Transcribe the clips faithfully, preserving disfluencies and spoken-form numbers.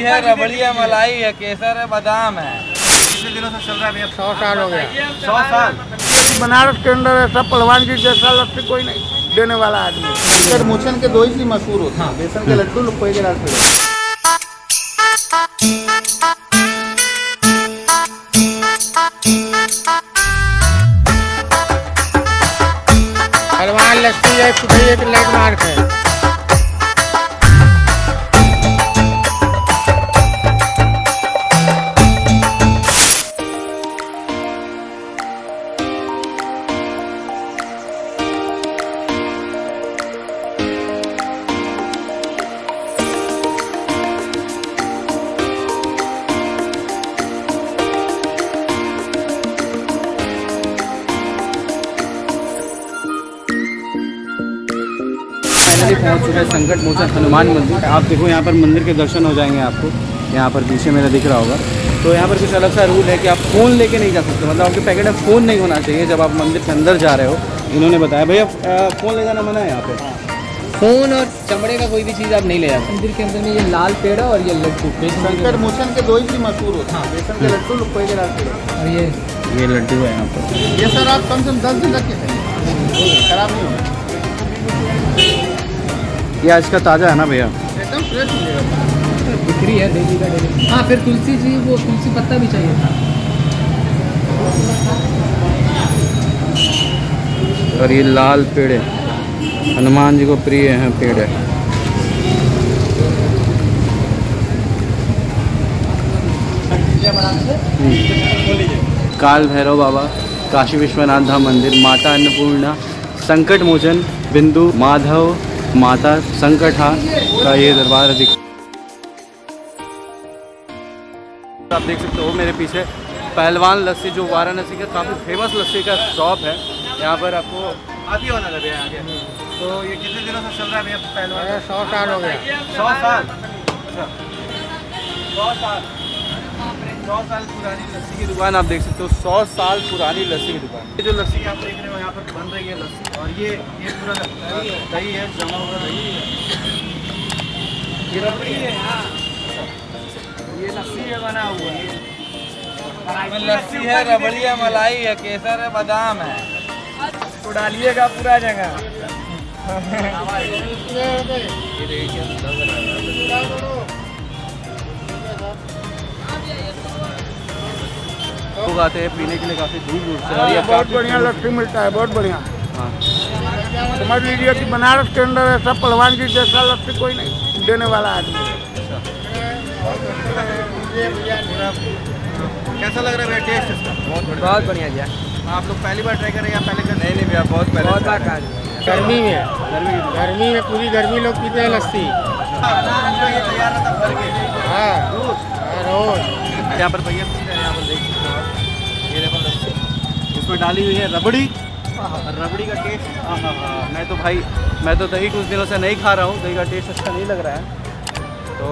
रबड़ी है, रबड़ी है, मलाई है, केसर है, बादाम है। कितने दिनों से चल रहा है भैया? सौ साल हो गया। सौ साल बनारस के अंदर ऐसा पहलवान जी जैसा लस्सी कोई नहीं देने वाला आदमी। संकट मोचन के दो इसलिए मशहूर होते हैं, बेसन के लड्डू लोग खोए के रात पे। पहलवान लस्सी है, सुबह एक लैंडमार्क है। पहुंच चुका है संकट मोचन हनुमान मंदिर। आप देखो यहाँ पर मंदिर के दर्शन हो जाएंगे आपको। यहाँ पर पीछे मेरा दिख रहा होगा। तो यहाँ पर कुछ अलग सा रूल है कि आप फ़ोन लेके नहीं जा सकते, मतलब आपके पैकेट में फ़ोन नहीं होना चाहिए जब आप मंदिर के अंदर जा रहे हो। इन्होंने बताया भैया फ़ोन ले जाना मना है यहाँ पे। फ़ोन और चमड़े का कोई भी चीज़ आप नहीं ले जाते मंदिर के अंदर में। ये लाल पेड़ा और ये लड्डू संकट मोचन के दो ही मशहूर होते हैं, बेसन के लड्डू लोग के लाल पेड़ा और ये ये लड्डू है यहाँ पर। ये सर आप कम से कम दस दिन रखे खराब नहीं होगा। ये आज का ताज़ा है ना भैया? एकदम फ्रेश मिलेगा। बिक्री है डेली का डेली। हाँ फिर तुलसी जी वो तुलसी पत्ता भी चाहिए था। और ये लाल पेड़े हनुमान जी को प्रिय हैं पेड़े। काल भैरव बाबा, काशी विश्वनाथ धाम मंदिर, माता अन्नपूर्णा, संकट मोचन, बिंदु माधव माता संकट का ये दरबार दिख। आप देख सकते हो मेरे पीछे पहलवान लस्सी जो वाराणसी का काफ़ी फेमस लस्सी का शॉप है। यहाँ पर आपको आप ही होना लगे आगे। तो ये कितने दिनों से चल रहा है पहलवान? सौ साल हो गया। सौ साल सौ साल सौ साल पुरानी लस्सी की दुकान। आप देख सकते हो सौ साल पुरानी लस्सी की दुकान। ये जो लस्सी आप देख रहे हो यहाँ पर बन रही है लस्सी, और ये ये पूरा दही है जमा हुआ दही है, ये रबड़ी है, ये लस्सी है बना हुआ है, लस्सी है, रबड़ी है, मलाई है, केसर है, बादाम है। तो डालिएगा पूरा जगह। लोग आते हैं पीने के लिए काफी दूर दूर से। और ये बहुत बढ़िया लस्सी मिलता है, बहुत बढ़िया। हाँ समझ लीजिए कि बनारस के अंदर ऐसा पहलवान जी जैसा लस्सी कोई नहीं देने वाला आदमी। कैसा लग रहा है भैया टेस्ट इसका? बहुत बढ़िया भैया। आप लोग पहली बार ट्राई करें या पहले कर? नहीं नहीं भैया बहुत पहले बहुत बार ट्राई। गर्मी में गर्मी गर्मी में पूरी गर्मी लोग पीते हैं लस्सी। हाँ रोज यहाँ पर भैया इसमें डाली हुई है रबड़ी। रबड़ी का टेस्ट आहा हा। मैं तो भाई मैं तो दही कुछ दिनों से नहीं खा रहा हूँ, दही का टेस्ट अच्छा नहीं लग रहा है, तो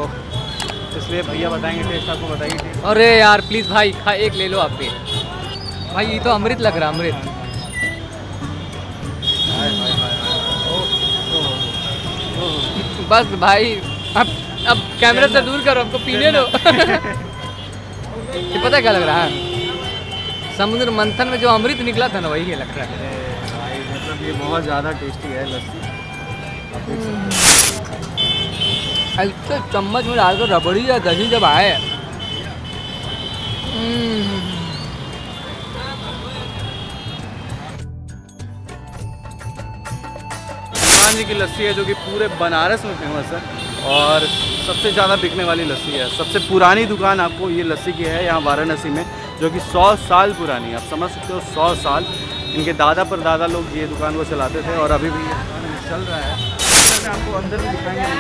इसलिए भैया बताएंगे टेस्ट आपको बताइए। अरे यार प्लीज़ भाई खा एक ले लो आप भी भाई, ये तो अमृत लग रहा है अमृत। बस भाई अब अब कैमरा से दूर करो, आपको पीने दो। ये पता क्या लग रहा है? समुद्र मंथन में जो अमृत निकला था ना वही लग रहा है भाई, मतलब ये बहुत ज़्यादा टेस्टी है लस्सी। ऐसे चम्मच में डालकर रबड़ी या दही जब आए हनुमान जी की लस्सी है जो कि पूरे बनारस में फेमस है और सबसे ज़्यादा बिकने वाली लस्सी है। सबसे पुरानी दुकान आपको ये लस्सी की है यहाँ वाराणसी में, जो कि सौ साल पुरानी है। आप समझ सकते हो सौ साल इनके दादा पर दादा लोग ये दुकान को चलाते थे और अभी भी ये दुकान चल रहा है। तो आपको अंदर भी दिखाएंगे अंदर,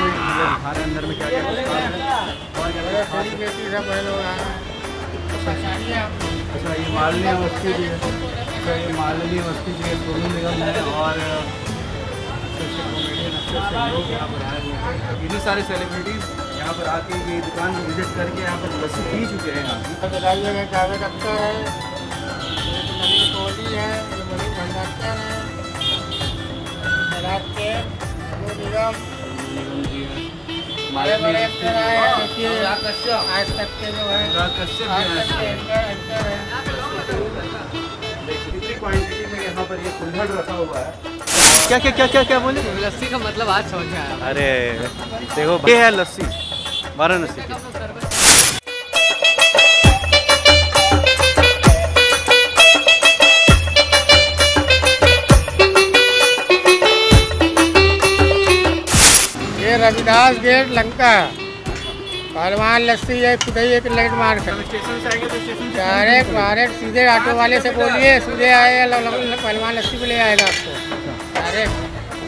अंदर में क्या क्या अच्छा। ये मालनी मस्ती जी है, ये मालनी मस्ती जी सोनू निगम है और इतनी सारे सेलिब्रिटीज़ यहाँ पर आके ये दुकान में विजिट करके यहाँ पर लस्सी पी चुके हैं। यहाँ बदाइए में चावल रखता है, कोली है, कंडक्टर है, निगम जी है। क्या क्या क्या क्या क्या बोले? लस्सी का मतलब आज समझ में आया। अरे देखो ये है लस्सी वाराणसी की। रविदास गेट लंका और वहाँ लस्सी है, खुद ही एक लैंडमार्क डायरेक्ट डायरेक्ट सीधे ऑटो वाले से बोलिए, सीधे आएगा पहलवान लस्सी को ले आएगा आपको डायरेक्ट।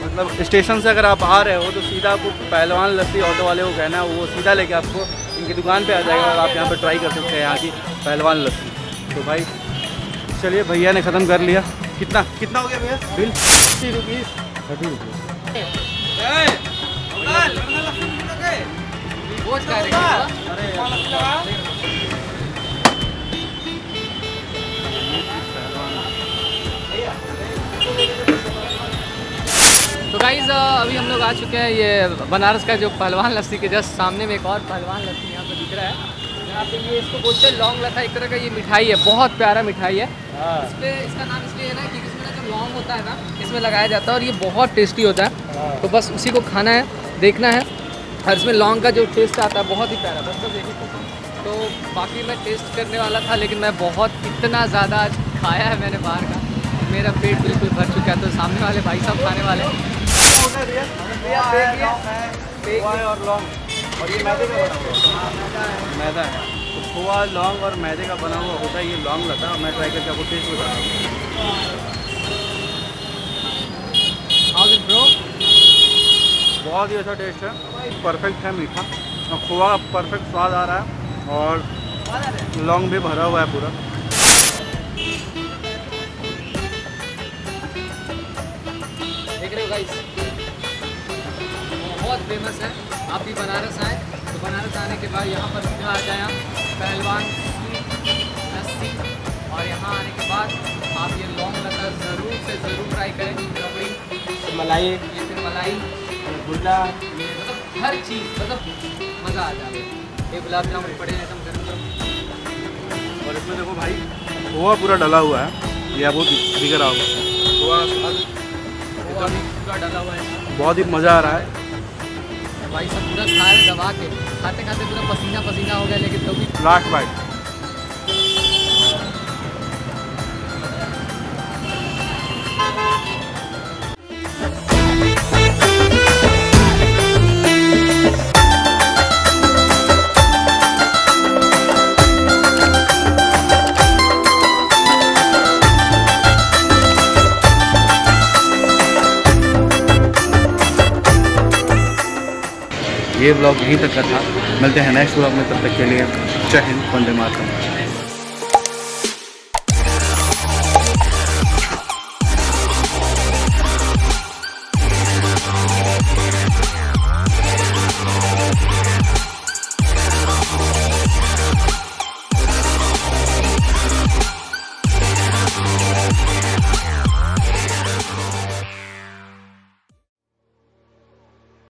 मतलब स्टेशन से अगर आप आ रहे हो तो सीधा आपको पहलवान लस्सी ऑटो वाले को कहना है, वो सीधा लेके आपको इनकी दुकान पे आ जाएगा और आप यहाँ पे ट्राई कर सकते हैं यहाँ की पहलवान लस्सी। तो भाई चलिए, भैया ने ख़त्म कर लिया। कितना कितना हो गया भैया बिल? अस्सी रुपीज़ थर्टी रुपीज़ तो गाइस अभी हम लोग आ चुके हैं ये बनारस का जो पहलवान लस्सी के जस्ट सामने में एक और पहलवान लस्सी यहाँ पे दिख रहा है। यहाँ पे ये इसको बोलते हैं लॉन्ग लत्ता, एक तरह का ये मिठाई है, बहुत प्यारा मिठाई है। इस पे इसका नाम इसलिए है ना कि इसमें ना जो लॉन्ग होता है ना इसमें लगाया जाता है और ये बहुत टेस्टी होता है। तो बस उसी को खाना है, देखना है, और इसमें लौंग का जो टेस्ट आता है बहुत ही प्यारा। बस सब देखिए तो बाकी मैं टेस्ट करने वाला था लेकिन मैं बहुत इतना ज़्यादा आज खाया है मैंने बाहर का, मेरा पेट बिल्कुल भर चुका है। तो सामने वाले भाई साहब खाने वाले और लौंग और ये मैदे का बना हुआ मैदा है, खोआ लौंग और मैदे का बना हुआ होता है ये लौंग लत्ता। मैं ट्राई करके आपको टेस्ट बता रहा हूँ, बहुत ही अच्छा टेस्ट है, परफेक्ट है मीठा और खोआ परफेक्ट स्वाद आ रहा है और लौंग भी भरा हुआ है पूरा। देख रहे हो गाइस, बहुत फेमस है। आप भी बनारस आए तो बनारस आने के बाद यहाँ पर सीधा आ जाए आप पहलवान लस्सी, और यहाँ आने के बाद आप ये लौंग लत्ता ज़रूर से ज़रूर ट्राई करें। मलाई ये फिर मलाई गुला, ये मतलब हर चीज़ मतलब मज़ा आ जाए। ये गुलाब जामुन पड़े हैं एकदम गर्म गर्म, और इसमें देखो भाई खोआ पूरा डला हुआ है, ये आपको दिख रहा होगा खोआ पूरा डला हुआ है, बहुत ही मज़ा आ रहा है भाई। सब पूरा खा रहे दबा के, खाते खाते पूरा पसीना पसीना हो गया, लेकिन तो भी लास्ट बाइट ये ब्लॉग यहीं तक का था। मिलते हैं नेक्स्ट ब्लॉग में, तब तक के लिए जय हिंद, वंदे मातरम।